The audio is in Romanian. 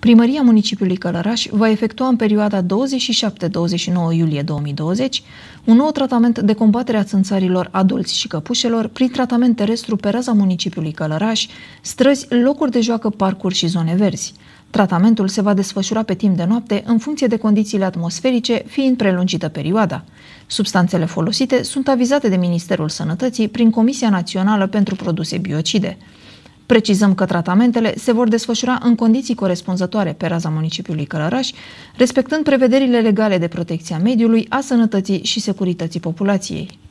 Primăria Municipiului Călărași va efectua în perioada 27-29 iulie 2020 un nou tratament de combatere a țânțarilor adulți și căpușelor prin tratament terestru pe raza Municipiului Călărași, străzi, locuri de joacă, parcuri și zone verzi. Tratamentul se va desfășura pe timp de noapte în funcție de condițiile atmosferice, fiind prelungită perioada. Substanțele folosite sunt avizate de Ministerul Sănătății prin Comisia Națională pentru produse biocide. Precizăm că tratamentele se vor desfășura în condiții corespunzătoare pe raza municipiului Călărași, respectând prevederile legale de protecția mediului, a sănătății și securității populației.